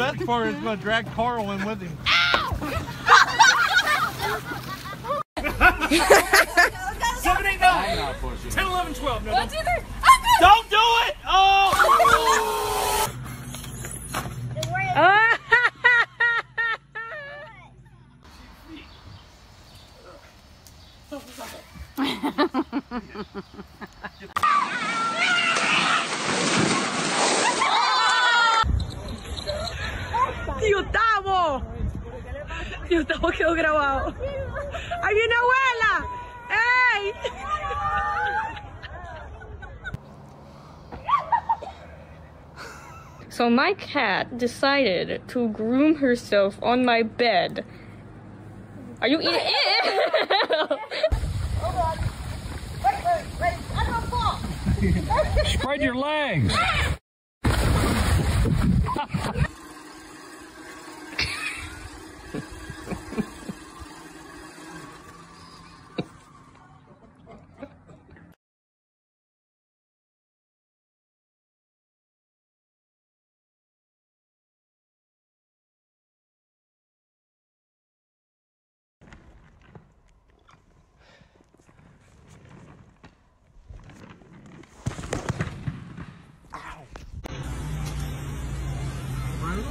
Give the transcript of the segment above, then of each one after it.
best part is he's going to drag Carl in with him. Ow! 7, 8, 9, 10, 11, 12. No, 1, 2, 3. Don't do it! Oh! Tío Tavo. Tío Tavo quedó grabado. ¡Ahí viene abuela! ¡Ey! So my cat decided to groom herself on my bed. Are you eating it? Hold on. Wait. I'm gonna fall. Spread your legs.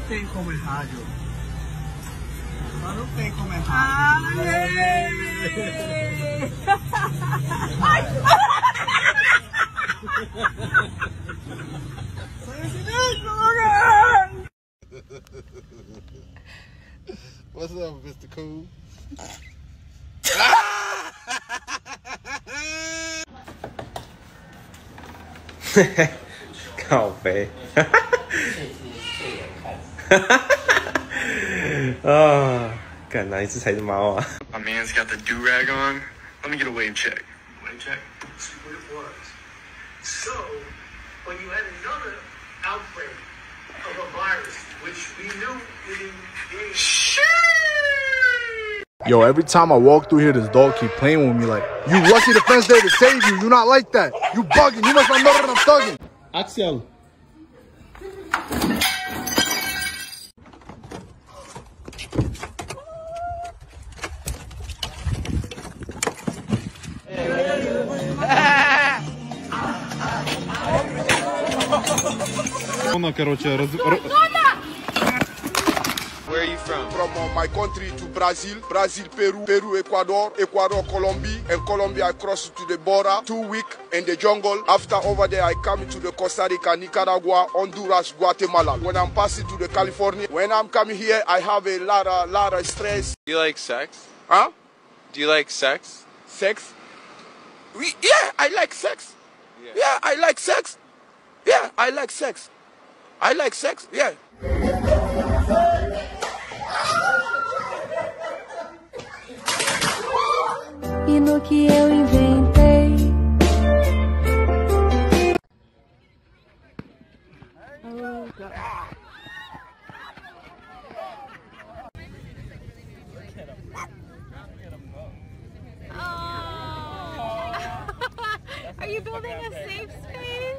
Tem comentário. Mas não tem comentário. What's up, Mr. Cool? Calma aí. Oh, God, nice to say the mall. My man's got the do-rag on. Let me get a wave check. Wave check? See what it was. So, when you had another outbreak of a virus, which we knew we didn't get. Yo, every time I walk through here, this dog keep playing with me like, you lucky the fence there to save you. You're not like that. You bugging. You must not know that I'm thugging. Axel. Where are you from? From my country to Brazil, Peru, Ecuador, Colombia, and Colombia I crossed to the border, 2 weeks in the jungle. After over there I come to the Costa Rica, Nicaragua, Honduras, Guatemala. When I'm passing to the California, when I'm coming here I have a lot of stress. Do you like sex? Huh? Do you like sex? Sex? Yeah, I like sex. Yeah, I like sex. Yeah, I like sex. I like sex, yeah. E no que eu inventei. Oh, God. Oh. Are you building a safe space?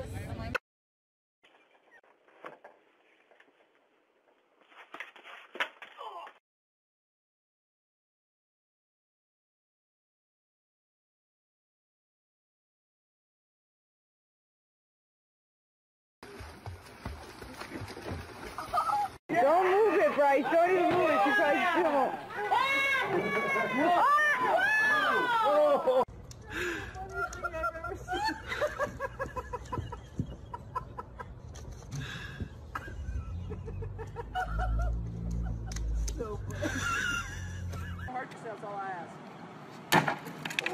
Don't move it, Bryce. Don't even move it. She's like, come on. Oh! So funny. Hurt yourselves, all I ask.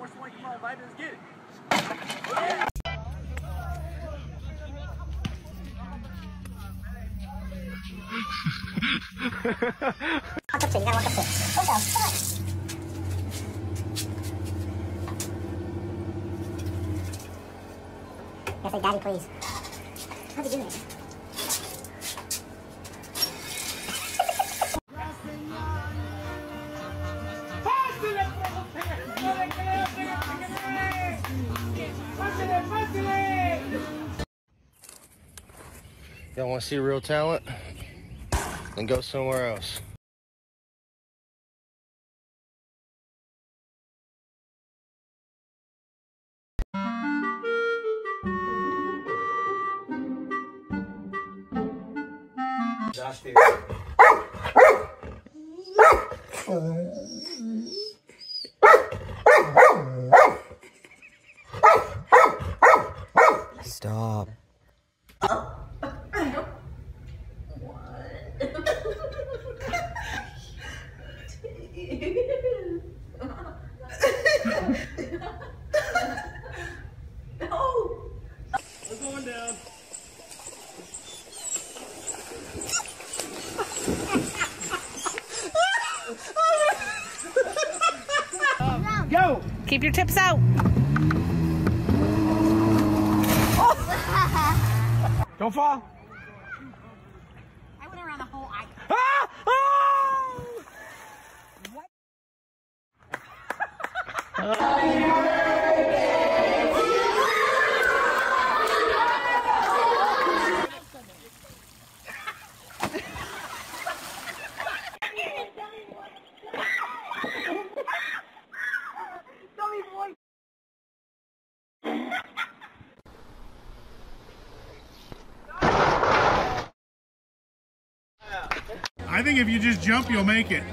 Worst one you might invite is get it. Walk up to it, you gotta walk up to it. Hold on, come on. That's like, daddy, please. How'd you do this? Y'all want to see real talent? Then go somewhere else. Josh Beard. Stop. No. We're going down. Go. Keep your tips out. Oh. Don't fall. I went around the whole eye. Ah! Oh! What? I think if you just jump, you'll make it.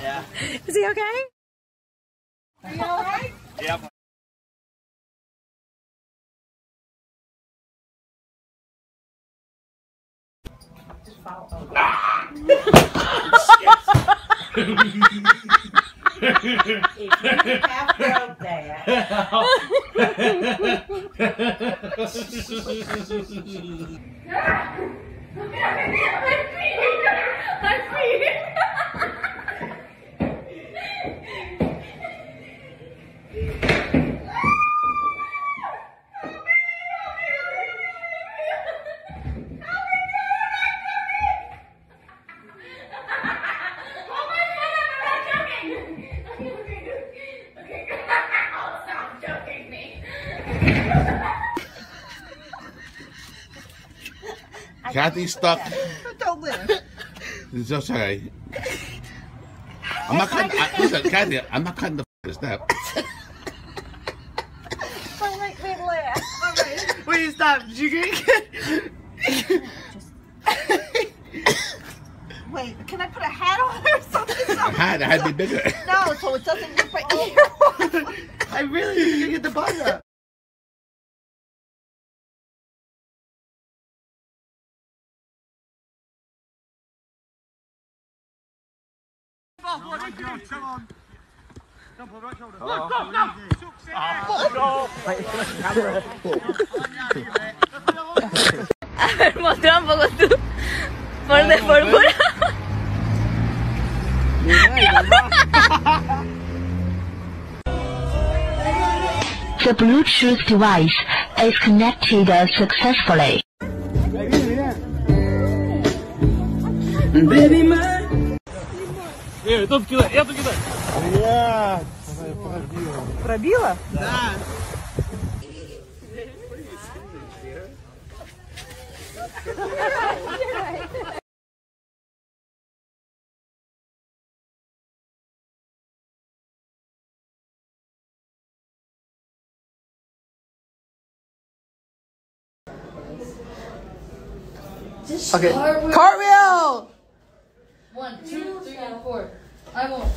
Yeah. Is he okay? Are you all right? Yep. Just follow over. If you half broke that. Look at me! My feet! Kathy's stuck. Don't live. It's okay. I'm not cutting. Listen, Kathy, I'm not cutting the step. Don't make me laugh. Right. Will you stop? Did you get? Wait, can I put a hat on or something? A hat? It had to be bigger. No, so it doesn't rip my ear. I really need to get the buzz up. Mostraron poco tú por desfortuna. The Bluetooth device is connected successfully. Baby man. Эй, тут кидай, я тут кидай. Блядь, пробила. Пробила? Да. Okay. Cartwheel! 1, 2, 3, and 4. I won't.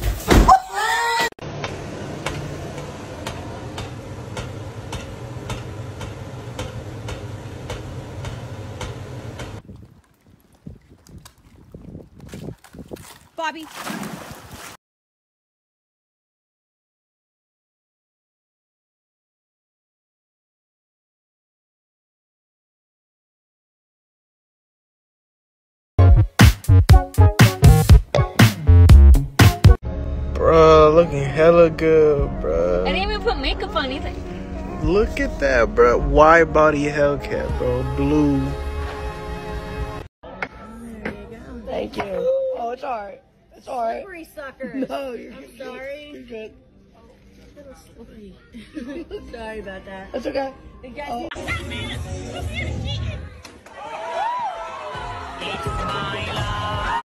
Bobby. Bruh, looking hella good, bruh. I didn't even put makeup on either. Look at that, bruh. Wide body Hellcat, bro. Blue. Thank you. Oh, it's alright. It's alright. Slippery suckers. No, I'm sorry. You're good. A little slippery. Sorry about that. That's okay. The guys oh.